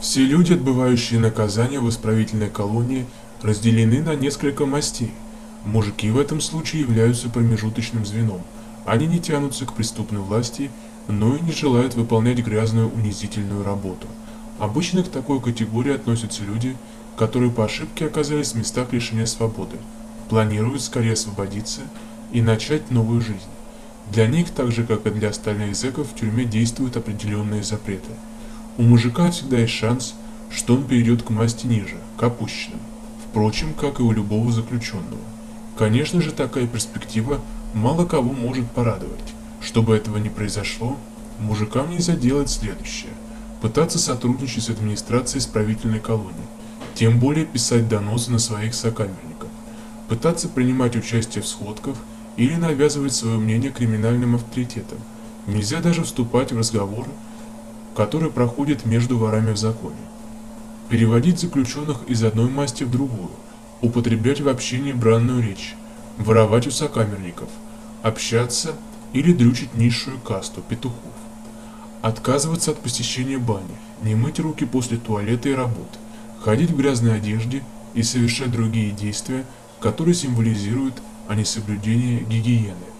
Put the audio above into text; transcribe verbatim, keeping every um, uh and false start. Все люди, отбывающие наказание в исправительной колонии, разделены на несколько мастей. Мужики в этом случае являются промежуточным звеном. Они не тянутся к преступной власти, но и не желают выполнять грязную унизительную работу. Обычно к такой категории относятся люди, которые по ошибке оказались в местах лишения свободы, планируют скорее освободиться и начать новую жизнь. Для них, так же как и для остальных зэков, в тюрьме действуют определенные запреты. У мужика всегда есть шанс, что он перейдет к масти ниже, к опущенным, впрочем, как и у любого заключенного. Конечно же, такая перспектива мало кого может порадовать. Чтобы этого не произошло, мужикам нельзя делать следующее: пытаться сотрудничать с администрацией исправительной колонии, тем более писать доносы на своих сокамерников, пытаться принимать участие в сходках или навязывать свое мнение криминальным авторитетам. Нельзя даже вступать в разговоры, которые проходят между ворами в законе. Переводить заключенных из одной масти в другую, употреблять в общении бранную речь, воровать у сокамерников, общаться или дрючить низшую касту петухов, отказываться от посещения бани, не мыть руки после туалета и работы, ходить в грязной одежде и совершать другие действия, которые символизируют о несоблюдении гигиены.